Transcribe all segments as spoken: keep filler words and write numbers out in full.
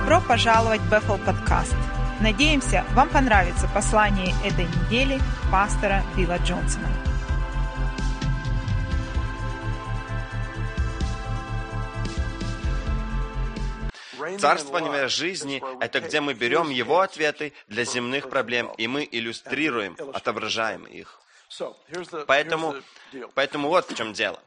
Добро пожаловать в Бэффл-подкаст. Надеемся, вам понравится послание этой недели пастора Билла Джонсона. Царствование жизни — это где мы берем его ответы для земных проблем, и мы иллюстрируем, отображаем их. Поэтому, поэтому вот в чем дело.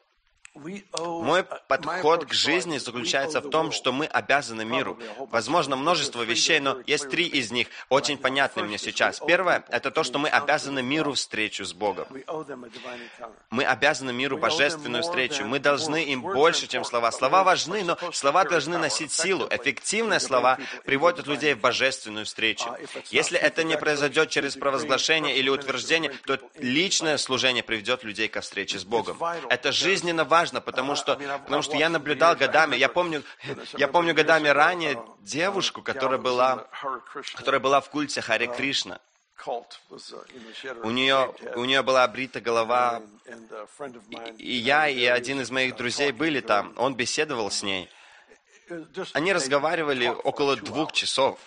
Мой подход к жизни заключается в том, что мы обязаны миру. Возможно, множество вещей, но есть три из них, очень понятны мне сейчас. Первое — это то, что мы обязаны миру встречу с Богом. Мы обязаны миру божественную встречу. Мы должны им больше, чем слова. Слова важны, но слова должны носить силу. Эффективные слова приводят людей в божественную встречу. Если это не произойдет через провозглашение или утверждение, то личное служение приведет людей ко встрече с Богом. Это жизненно важно. Важно, потому что, потому что я наблюдал годами, я помню, я помню годами ранее девушку, которая была, которая была в культе Харе Кришна. У нее, у нее была обрита голова, и, и я, и один из моих друзей были там, он беседовал с ней. Они разговаривали около двух часов,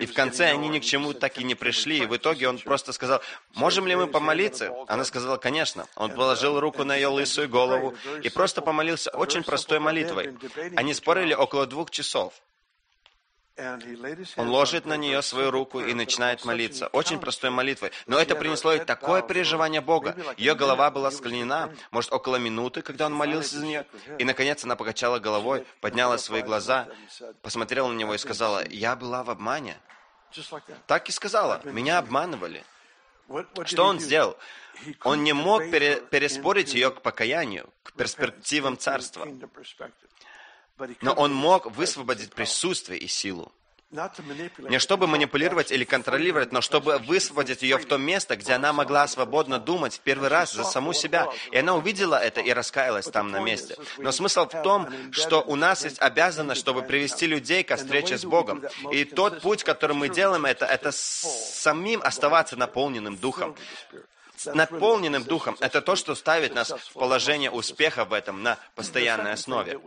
и в конце они ни к чему так и не пришли, и в итоге он просто сказал: «Можем ли мы помолиться?» Она сказала: «Конечно». Он положил руку на ее лысую голову и просто помолился очень простой молитвой. Они спорили около двух часов. Он ложит на нее свою руку и начинает молиться. Очень простой молитвой. Но это принесло ей такое переживание Бога. Ее голова была склонена, может, около минуты, когда он молился за нее. И, наконец, она покачала головой, подняла свои глаза, посмотрела на него и сказала: «Я была в обмане». Так и сказала: «Меня обманывали». Что он сделал? Он не мог пере- переспорить ее к покаянию, к перспективам царства. Но он мог высвободить присутствие и силу. Не чтобы манипулировать или контролировать, но чтобы высвободить ее в то место, где она могла свободно думать в первый раз за саму себя. И она увидела это и раскаялась там на месте. Но смысл в том, что у нас есть обязанность, чтобы привести людей ко встрече с Богом. И тот путь, который мы делаем, это, это самим оставаться наполненным Духом. Наполненным Духом — это то, что ставит нас в положение успеха в этом на постоянной основе.